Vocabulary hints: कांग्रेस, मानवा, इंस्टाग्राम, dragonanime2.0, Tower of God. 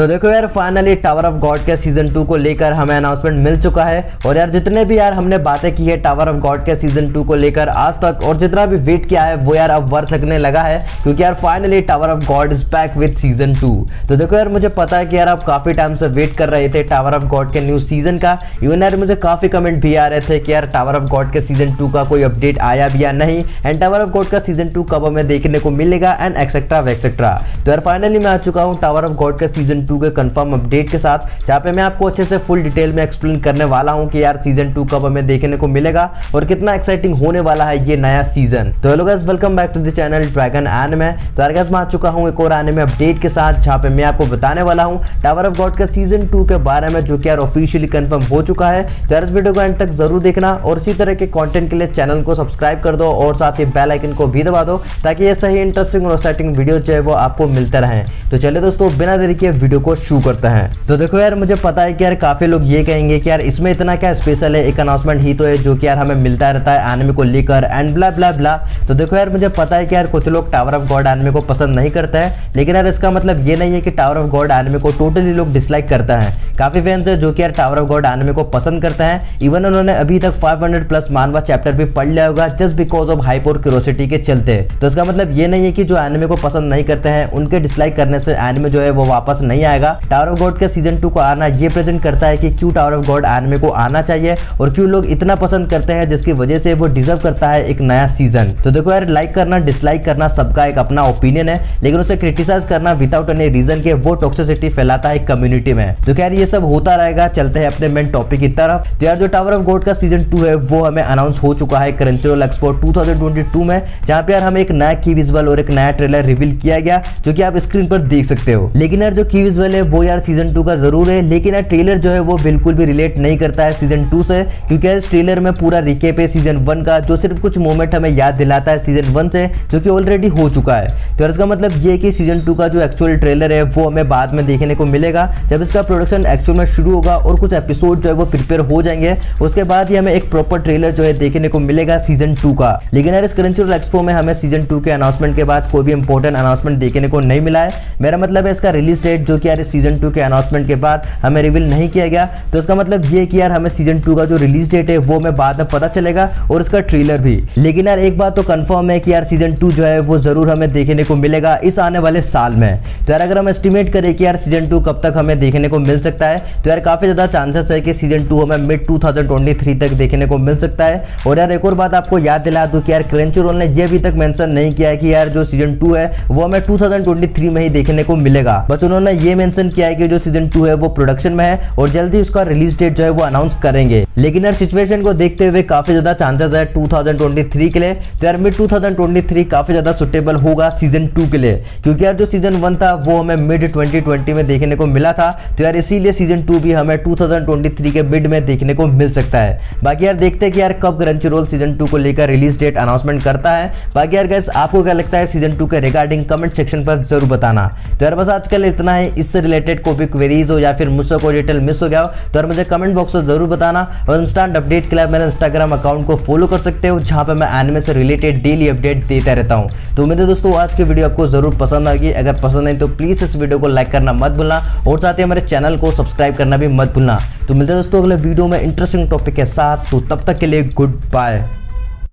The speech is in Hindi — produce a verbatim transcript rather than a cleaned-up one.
तो देखो यार फाइनली टावर ऑफ गॉड के सीजन टू को लेकर हमें अनाउंसमेंट मिल चुका है। और यार जितने भी यार हमने बातें की है टावर ऑफ गॉड के सीजन टू को लेकर आज तक और जितना भी वेट किया है वो यार अब वर्थ लगने लगा है, क्योंकि यार finally Tower of God is back with season two. तो देखो यार मुझे पता है कि यार आप काफ़ी टाइम से वेट कर रहे थे टावर ऑफ गॉड के न्यू सीजन का। इवन यार मुझे काफ़ी कमेंट भी आ रहे थे कि यार टावर ऑफ गॉड के सीजन टू का कोई अपडेट आया भी या नहीं, एंड टावर ऑफ गॉड का सीजन टू कब हमें देखने को मिलेगा एंड एक्सेट्रा वेक्सेट्रा। तो यार फाइनली मैं आ चुका हूँ टावर ऑफ गॉड का सीजन टू के कंफर्म अपडेट के साथ, जहाँ पे मैं आपको अच्छे से फुल डिटेल में एक्सप्लेन करने वाला हूँ कि यार सीजन टू कब हमें देखने को मिलेगा और कितना एक्साइटिंग होने वाला है ये नया सीजन। तो hello guys, welcome back to the channel Dragon anime. तो यार गाइस मैं आ चुका हूँ एक और एनिमे अपडेट के साथ, जहाँ पे मैं आपको बताने वाला हूँ टावर ऑफ गॉड का सीजन टू के बारे में, जो कि यार ऑफिशियली कंफर्म हो चुका है। तो यार इस वीडियो को एंड तक जरूर देखना और इसी तरह के कॉन्टेंट के लिए चैनल को सब्सक्राइब कर दो और साथ ही बेल आइकन को भी दबा दो, ताकि ये सही इंटरेस्टिंग और एक्साइटिंग वीडियो जो है वो आपको मिलते रहें। तो चलिए दोस्तों बिना देरी किए वीडियो को शुरू करते हैं। तो देखो यार मुझे पता है कि यार काफी लोग ये कहेंगे कि यार इसमें इतना क्या स्पेशल है, एक अनाउंसमेंट ही तो है जो कि यार हमें मिलता रहता है एनिमे को लेकर एंड ब्ला ब्ला ब्ला। तो देखो यार मुझे पता है कि यार कुछ लोग टावर ऑफ गॉड एनिमे को पसंद नहीं करते हैं, लेकिन यार इसका मतलब ये नहीं है कि टावर ऑफ गॉड एनिमे को टोटली लोग डिसलाइक करते हैं। काफी फैंस है जो कि यार टावर ऑफ गॉड एनिमे को पसंद करते हैं। इवन उन्होंने अभी तक पाँच सौ प्लस मानवा चैप्टर भी पढ़ लिया होगा जस्ट बिकॉज ऑफ हाइप और क्यूरियोसिटी के चलते। तो इसका मतलब ये नहीं है कि जो एनिमे को पसंद नहीं करते हैं उनके डिसलाइक करने से एनिमे जो है वो वापस नहीं आएगा। टावर ऑफ गॉड के सीजन टू को आना ये प्रेजेंट करता है कि क्यों टावर ऑफ गॉड एनिमे को आना चाहिए और क्यों लोग इतना पसंद करते हैं, जिसकी वजह से वो डिजर्व करता है एक नया सीजन। तो देखो यार लाइक करना डिसलाइक करना सबका एक अपना ओपिनियन है, लेकिन उसे क्रिटिसाइज करना विदाउट एनी रीजन के वो टॉक्सिसिटी फैलाता है कम्युनिटी में। तो यार ये सब होता रहेगा। चलते हैं अपने मेन टॉपिक की तरफ। तो यार जो टावर ऑफ गॉड का सीजन टू है वो हमें अनाउंस हो चुका है क्रंचीरोल एक्सपो दो हज़ार बाईस में, जहां पे यार हमें एक नया की विजुअल और एक नया ट्रेलर रिवील किया गया जो कि आप स्क्रीन पर देख सकते हो। लेकिन यार जो की विजुअल है वो यार सीजन टू का जरूर है, लेकिन यार ट्रेलर जो है वो बिल्कुल भी रिलेट नहीं करता है सीजन टू से, क्योंकि यार इस ट्रेलर में पूरा रिकेप है सीजन वन का, जो सिर्फ कुछ मोमेंट हमें याद दिलाता है सीजन वन से जो कि ऑलरेडी हो चुका है। तो यार इसका मतलब ये है कि सीजन टू का जो एक्चुअल ट्रेलर है वो हमें बाद में देखने को मिलेगा, जब इसका प्रोडक्शन एक्चुअल में शुरू होगा और कुछ एपिसोड जो है वो प्रिपेयर हो जाएंगे, उसके बाद ही हमें एक प्रॉपर ट्रेलर जो है देखने को मिलेगा सीजन टू का। लेकिन यार इस क्रंचीरोल एक्सपो में हमें सीजन टू के अनाउंसमेंट के बाद कोई भी इंपॉर्टेंट अनाउंसमेंट देखने को नहीं मिला है। मेरा मतलब है इसका रिलीज डेट जो कि यार इस सीजन टू के अनाउंसमेंट के बाद हमें रिवील नहीं किया गया। तो इसका मतलब ये कि यार हमें सीजन टू का जो रिलीज डेट है वो हमें बाद में पता चलेगा और इसका ट्रेलर भी। लेकिन यार एक बात तो कंफर्म है कि यार सीजन टू जो है वो जरूर हमें देखने को मिलेगा इस आने वाले साल में। तो यार अगर हम एस्टिमेट करें कि यार सीजन टू कब तक हमें देखने को मिल सकता है, तो यार काफी ज्यादा चांसेस है कि सीजन टू हमें मिड दो हज़ार तेईस तक देखने को मिल सकता है। और यार एक और बात आपको याद दिला दूं कि यार क्रंचीरोल ने ये अभी तक मेंशन नहीं किया है कि यार जो सीजन टू है वो हमें दो हज़ार तेईस में ही देखने को मिलेगा। बस उन्होंने ये मेंशन किया है कि जो सीजन टू है वो प्रोडक्शन में है और जल्दी उसका रिलीज डेट जो है वो अनाउंस करेंगे। लेकिन यार सिचुएशन को देखते हुए काफी ज्यादा चांसेस है दो हज़ार तेईस के लिए। तो यार मिड दो हज़ार तेईस काफी ज्यादा सुटेबल होगा सीजन टू के लिए, क्योंकि यार जो सीजन वन था वो हमें मिड दो हज़ार बीस में देखने को मिला था। तो यार इसीलिए सीजन टू भी हमें दो हज़ार तेईस के मिड में देखने को मिल सकता है। बाकी यार देखते हैं कि यार कब क्रंचीरोल सीजन टू को लेकर रिलीज डेट अनाउंसमेंट करता है। बाकी यार गाइस आपको क्या लगता है सीजन टू के रिगार्डिंग कमेंट सेक्शन पर जरूर बताना। तो यार बस आजकल इतना ही। इससे रिलेटेड कोई भी क्वेरीज हो या फिर मुझसे कोई डिटेल मिस हो गया हो तो यार मुझे कमेंट बॉक्स में जरूर बताना। और इंस्टेंट अपडेट के लिए मेरे इंस्टाग्राम अकाउंट को फॉलो कर सकते हो, जहाँ पर मैं एनिमे से रिलेटेड डेली अपडेट देता रहता हूँ। तो उम्मीद है दोस्तों आज की वीडियो आपको जरूर पसंद आएगी। अगर पसंद आई तो प्लीज इस वीडियो को लाइक करना मत भूलना और साथ ही हमारे चैनल को सब्सक्राइब करना भी मत भूलना। तो मिलते हैं दोस्तों अगले वीडियो में इंटरेस्टिंग टॉपिक के साथ। तो तब तक के लिए गुड बाय।